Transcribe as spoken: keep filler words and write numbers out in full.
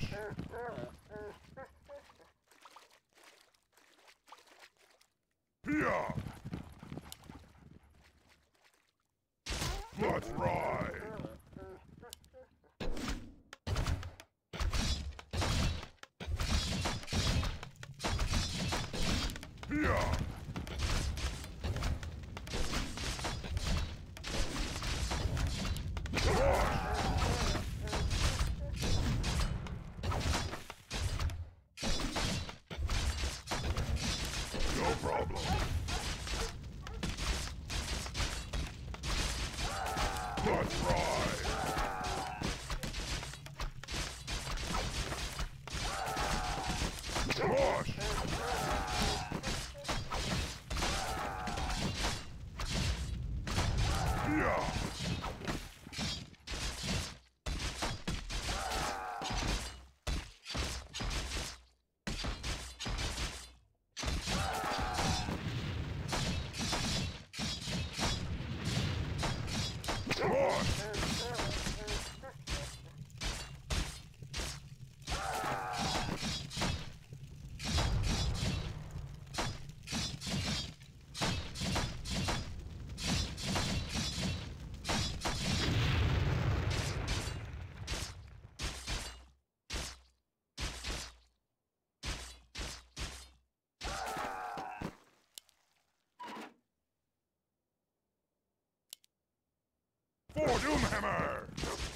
gosh. Here. Let's ride. Here. For Doomhammer!